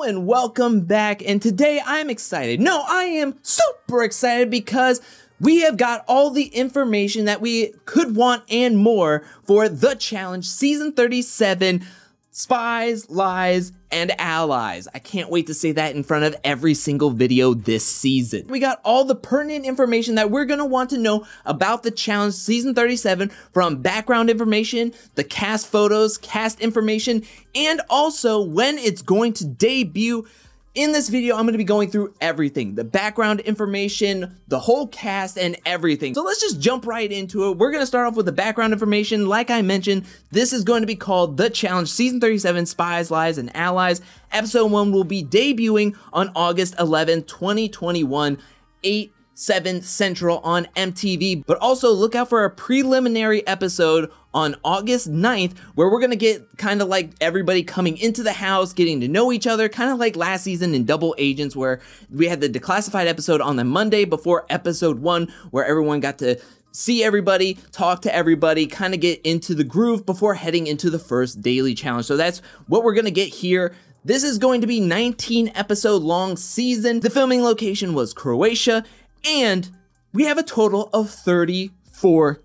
Hello and welcome back, and today I'm excited. No, I am super excited because we have got all the information that we could want and more for The Challenge Season 37, Spies, Lies, and Allies. I can't wait to say that in front of every single video this season. We got all the pertinent information that we're gonna want to know about The Challenge Season 37, from background information, the cast photos, cast information, and also when it's going to debut. In this video, I'm gonna be going through everything, the background information, the whole cast, and everything. So let's just jump right into it. We're gonna start off with the background information. Like I mentioned, this is going to be called The Challenge Season 37, Spies, Lies, and Allies. Episode 1 will be debuting on August 11, 2021, 8/7 Central on MTV, but also look out for our preliminary episode on August 9th, where we're gonna get kind of like everybody coming into the house, getting to know each other, kind of like last season in Double Agents, where we had the declassified episode on the Monday before episode 1, where everyone got to see everybody, talk to everybody, kind of get into the groove before heading into the first daily challenge. So that's what we're gonna get here. This is going to be 19 episode long season. The filming location was Croatia, and we have a total of 34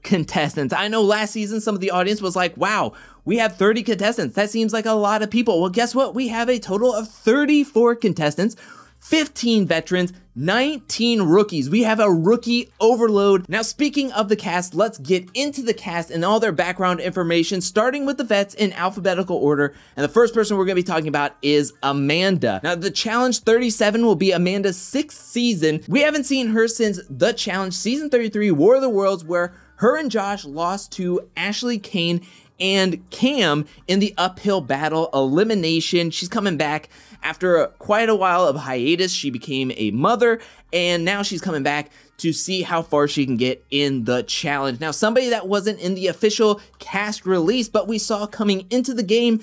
contestants. I know last season some of the audience was like, wow, we have 30 contestants. That seems like a lot of people. Well, guess what? We have a total of 34 contestants, 15 veterans, 19 rookies. We have a rookie overload. Now, speaking of the cast, let's get into the cast and all their background information, starting with the vets in alphabetical order. And the first person we're gonna be talking about is Amanda. Now, The Challenge 37 will be Amanda's 6th season. We haven't seen her since The Challenge Season 33, War of the Worlds, where her and Josh lost to Ashley Kane and Cam in the uphill battle elimination. She's coming back after quite a while of hiatus. She became a mother, and now she's coming back to see how far she can get in the challenge. Now, somebody that wasn't in the official cast release, but we saw coming into the game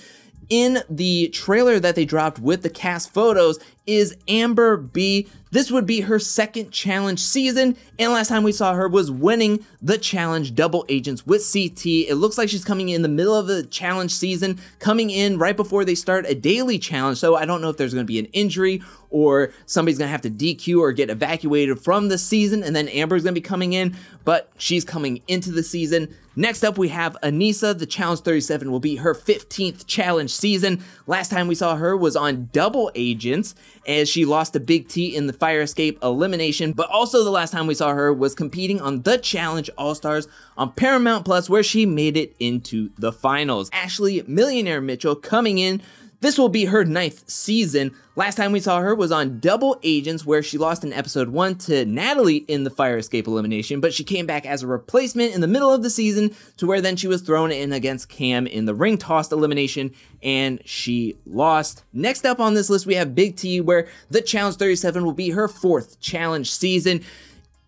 in the trailer that they dropped with the cast photos, is Amber B. This would be her 2nd challenge season, and last time we saw her was winning the challenge Double Agents with CT. It looks like she's coming in the middle of the challenge season, coming in right before they start a daily challenge, so I don't know if there's gonna be an injury or somebody's gonna have to DQ or get evacuated from the season, and then Amber's gonna be coming in, but she's coming into the season. Next up, we have Anissa. The Challenge 37 will be her 15th challenge season. Last time we saw her was on Double Agents, as she lost to Big T in the fire escape elimination, but also the last time we saw her was competing on The Challenge All Stars on Paramount Plus, where she made it into the finals. Ashley Millionaire Mitchell coming in. This will be her 9th season. Last time we saw her was on Double Agents, where she lost in episode 1 to Natalie in the fire escape elimination, but she came back as a replacement in the middle of the season, to where then she was thrown in against Cam in the ring toss elimination, and she lost. Next up on this list, we have Big T, where The Challenge 37 will be her 4th challenge season.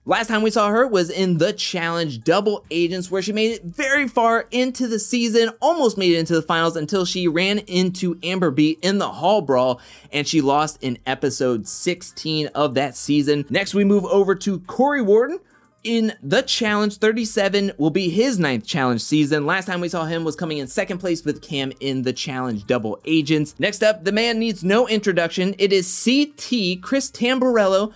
Last time we saw her was in The Challenge Double Agents, where she made it very far into the season, almost made it into the finals, until she ran into Amber B in the hall brawl, and she lost in episode 16 of that season. Next, we move over to Corey Warden. In The Challenge 37 will be his 9th challenge season. Last time we saw him was coming in 2nd place with Cam in The Challenge Double Agents. Next up, the man needs no introduction. It is CT, Chris Tamborello.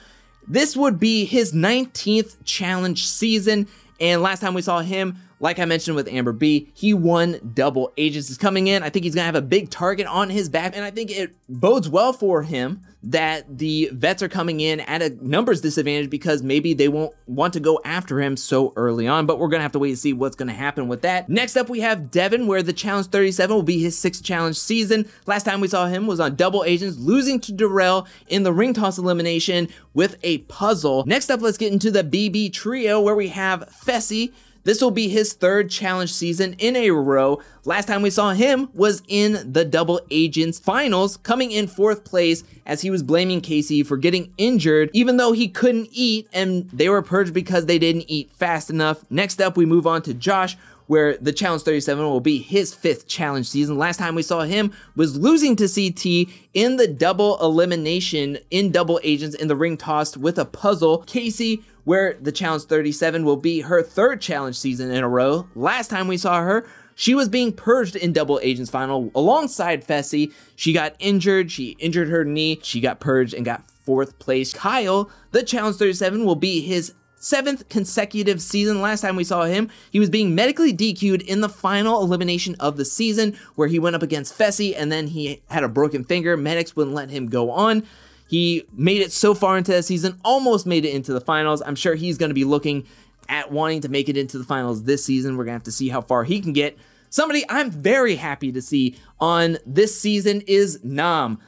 This would be his 19th challenge season, and last time we saw him, like I mentioned with Amber B, he won Double Agents. Is coming in. I think he's gonna have a big target on his back, and I think it bodes well for him that the vets are coming in at a numbers disadvantage, because maybe they won't want to go after him so early on, but we're gonna have to wait to see what's gonna happen with that. Next up, we have Devin, where The Challenge 37 will be his 6th challenge season. Last time we saw him was on Double Agents, losing to Darrell in the ring toss elimination with a puzzle. Next up, let's get into the BB trio, where we have Fessy. This will be his 3rd challenge season in a row. Last time we saw him was in the Double Agents finals, coming in 4th place, as he was blaming Casey for getting injured, even though he couldn't eat and they were purged because they didn't eat fast enough. Next up, we move on to Josh, where The Challenge 37 will be his 5th challenge season. Last time we saw him was losing to CT in the double elimination in Double Agents in the ring toss with a puzzle. Casey, where The Challenge 37 will be her 3rd challenge season in a row. Last time we saw her, She was being purged in Double Agents final alongside Fessy. She got injured. She injured her knee. She got purged and got 4th place. Kyle, the Challenge 37, will be his 7th consecutive season. Last time we saw him, he was being medically DQ'd in the final elimination of the season where he went up against Fessy and then he had a broken finger. Medics wouldn't let him go on. He made it so far into the season, almost made it into the finals. I'm sure he's going to be looking at wanting to make it into the finals this season. We're going to have to see how far he can get. Somebody I'm very happy to see on this season is Nam.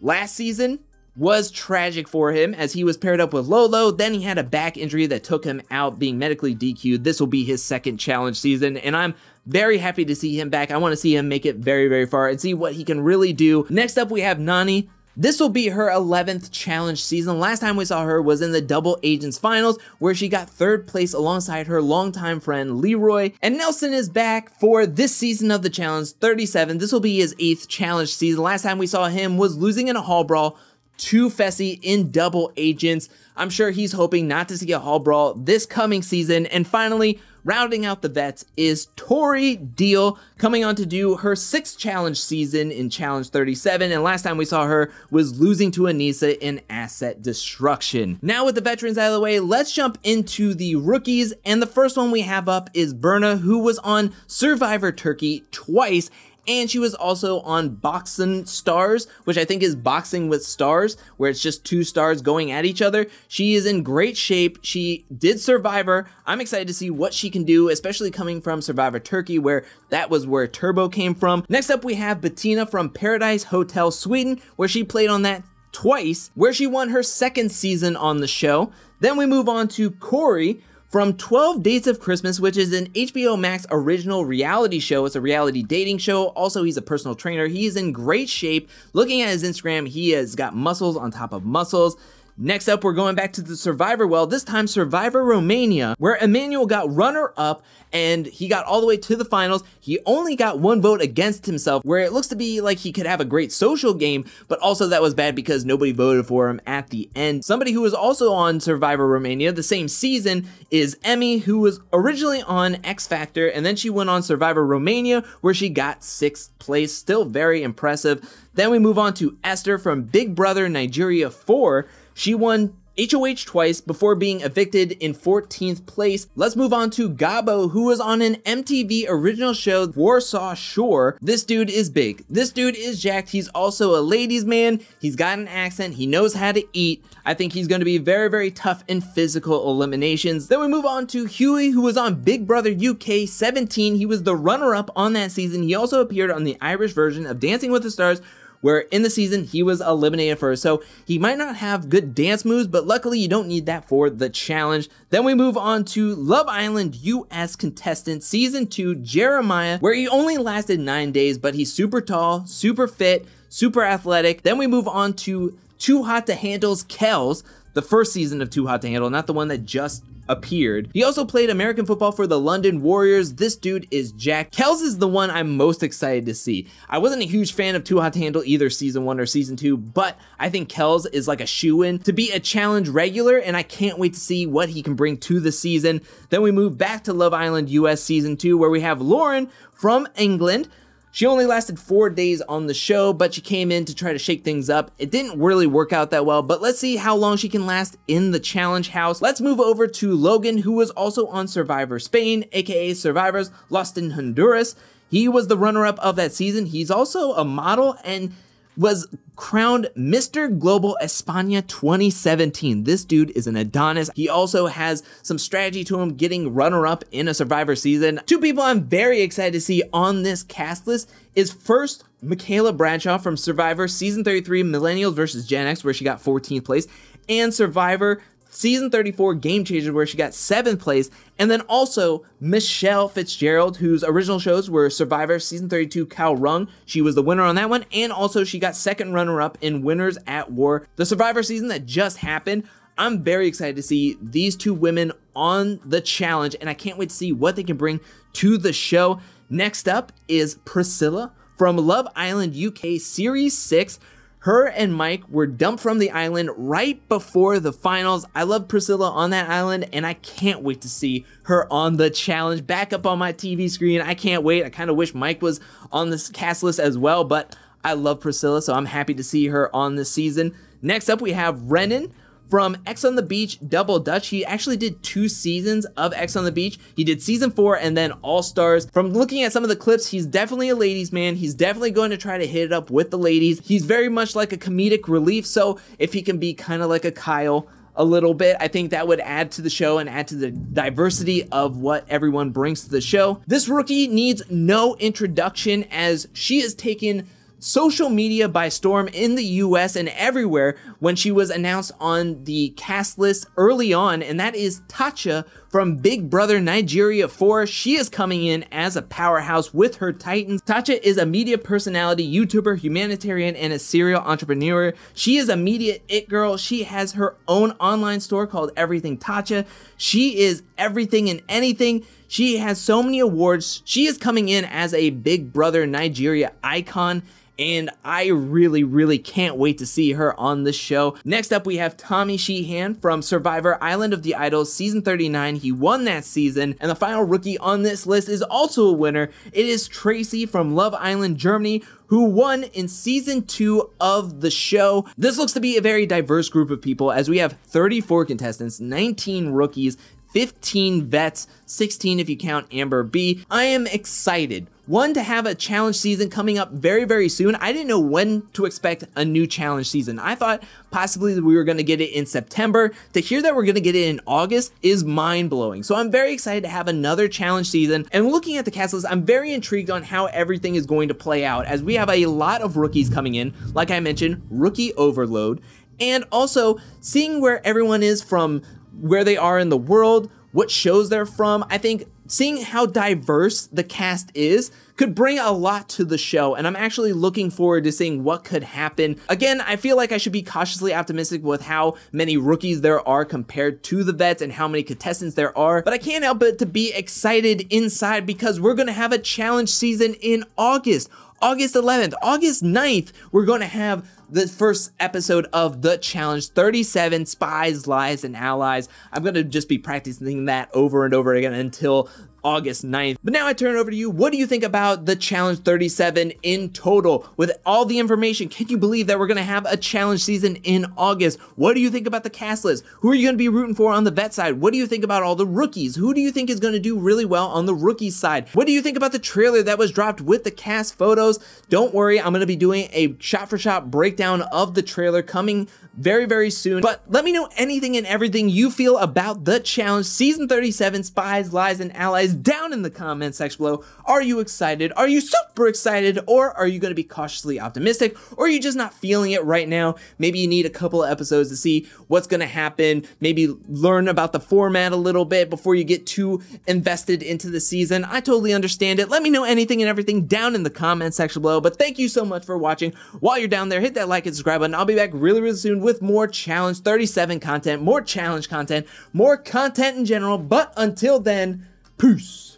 Last season was tragic for him as he was paired up with Lolo. Then he had a back injury that took him out, being medically DQ'd. This will be his 2nd challenge season, and I'm very happy to see him back. I want to see him make it very, very far and see what he can really do. Next up, we have Nani. This will be her 11th challenge season. Last time we saw her was in the Double Agents finals where she got 3rd place alongside her longtime friend Leroy. And Nelson is back for this season of the Challenge 37. This will be his 8th challenge season. Last time we saw him was losing in a hall brawl to Fessy in Double Agents. I'm sure he's hoping not to see a hall brawl this coming season. And finally, rounding out the vets is Tori Deal, coming on to do her 6th challenge season in Challenge 37. And last time we saw her was losing to Anissa in Asset Destruction. Now with the veterans out of the way, let's jump into the rookies. And the first one we have up is Berna, who was on Survivor Turkey twice. And she was also on Boxing Stars, which I think is Boxing with Stars, where it's just 2 stars going at each other. She is in great shape. She did Survivor. I'm excited to see what she can do, especially coming from Survivor Turkey, where that was where Turbo came from. Next up, we have Bettina from Paradise Hotel Sweden, where she played on that twice, where she won her 2nd season on the show. Then we move on to Corey from 12 Dates of Christmas, which is an HBO Max original reality show. It's a reality dating show. Also, he's a personal trainer. He is in great shape. Looking at his Instagram, he has got muscles on top of muscles. Next up, we're going back to the Survivor well, this time Survivor Romania, where Emmanuel got runner-up and he got all the way to the finals. He only got 1 vote against himself, where it looks to be like he could have a great social game, but also that was bad because nobody voted for him at the end. Somebody who was also on Survivor Romania the same season is Emmy, who was originally on X Factor, and then she went on Survivor Romania, where she got 6th place. Still very impressive. Then we move on to Esther from Big Brother Nigeria 4. She won HOH twice before being evicted in 14th place. Let's move on to Gabo, who was on an MTV original show, Warsaw Shore. This dude is big. This dude is jacked. He's also a ladies' man. He's got an accent. He knows how to eat. I think he's going to be very, very tough in physical eliminations. Then we move on to Huey, who was on Big Brother UK 17. He was the runner-up on that season. He also appeared on the Irish version of Dancing with the Stars, where in the season he was eliminated first. So he might not have good dance moves, but luckily you don't need that for the challenge. Then we move on to Love Island US contestant season 2, Jeremiah, where he only lasted 9 days, but he's super tall, super fit, super athletic. Then we move on to Too Hot to Handle's Kells, the first season of Too Hot to Handle, not the one that just appeared. He also played American football for the London Warriors. This dude is jacked. Kells is the one I'm most excited to see. I wasn't a huge fan of Too Hot to Handle either season 1 or season 2, but I think Kells is like a shoo-in to be a challenge regular, and I can't wait to see what he can bring to the season. Then we move back to Love Island US season 2, where we have Lauren from England. She only lasted 4 days on the show, but she came in to try to shake things up. It didn't really work out that well, but let's see how long she can last in the challenge house. Let's move over to Logan, who was also on Survivor Spain, aka Survivors Lost in Honduras. He was the runner-up of that season. He's also a model and was crowned Mr. Global España 2017. This dude is an Adonis. He also has some strategy to him, getting runner-up in a Survivor season. 2 people I'm very excited to see on this cast list is first Michaela Bradshaw from Survivor Season 33 Millennials vs. Gen X, where she got 14th place, and Survivor Season 34 Game Changers, where she got 7th place, and then also Michelle Fitzgerald, whose original shows were Survivor Season 32 Kyle Rung. She was the winner on that one, and also she got 2nd runner-up in Winners at War, the Survivor season that just happened. I'm very excited to see these 2 women on the challenge, and I can't wait to see what they can bring to the show. Next up is Priscilla from Love Island UK Series 6. Her and Mike were dumped from the island right before the finals. I love Priscilla on that island, and I can't wait to see her on The Challenge back up on my TV screen. I can't wait. I kind of wish Mike was on this cast list as well, but I love Priscilla, so I'm happy to see her on this season. Next up, we have Renan from X on the Beach, Double Dutch. He actually did 2 seasons of X on the Beach. He did season 4 and then All Stars. From looking at some of the clips, he's definitely a ladies' man. He's definitely going to try to hit it up with the ladies. He's very much like a comedic relief, so if he can be kind of like a Kyle a little bit, I think that would add to the show and add to the diversity of what everyone brings to the show. This rookie needs no introduction, as she has taken social media by storm in the US and everywhere when she was announced on the cast list early on, and that is Tatcha from Big Brother Nigeria 4. She is coming in as a powerhouse with her Titans. Tatcha is a media personality, YouTuber, humanitarian, and a serial entrepreneur. She is a media it girl. She has her own online store called Everything Tatcha. She is everything and anything. She has so many awards. She is coming in as a Big Brother Nigeria icon, and I really can't wait to see her on this show. Next up, we have Tommy Sheehan from Survivor Island of the Idols, season 39. He won that season, and the final rookie on this list is also a winner. It is Tracy from Love Island, Germany, who won in season 2 of the show. This looks to be a very diverse group of people, as we have 34 contestants, 19 rookies, 15 vets, 16 if you count Amber B. I am excited, one, to have a challenge season coming up very soon. I didn't know when to expect a new challenge season. I thought possibly that we were gonna get it in September. To hear that we're gonna get it in August is mind-blowing. So I'm very excited to have another challenge season. And looking at the cast list, I'm very intrigued on how everything is going to play out, as we have a lot of rookies coming in. Like I mentioned, rookie overload. And also seeing where everyone is from, where they are in the world, what shows they're from. I think seeing how diverse the cast is could bring a lot to the show, and I'm actually looking forward to seeing what could happen. Again, I feel like I should be cautiously optimistic with how many rookies there are compared to the vets and how many contestants there are, but I can't help but to be excited inside, because we're gonna have a challenge season in August. August 11th, August 9th, we're going to have the first episode of The Challenge 37, Spies, Lies, and Allies. I'm going to just be practicing that over and over again until August 9th. But now I turn it over to you. What do you think about The Challenge 37 in total? With all the information, can you believe that we're going to have a challenge season in August? What do you think about the cast list? Who are you going to be rooting for on the vet side? What do you think about all the rookies? Who do you think is going to do really well on the rookie side? What do you think about the trailer that was dropped with the cast photos? Don't worry, I'm going to be doing a shot-for-shot breakdown of the trailer coming very soon. But let me know anything and everything you feel about The Challenge Season 37, Spies, Lies, and Allies down in the comment section below. Are you excited? Are you super excited? Or are you going to be cautiously optimistic? Or are you just not feeling it right now? Maybe you need a couple of episodes to see what's going to happen. Maybe learn about the format a little bit before you get too invested into the season. I totally understand it. Let me know anything and everything down in the comment section below. But thank you so much for watching. While you're down there, hit that like and subscribe button. I'll be back really soon with more Challenge 37 content, more challenge content, more content in general. But until then, peace.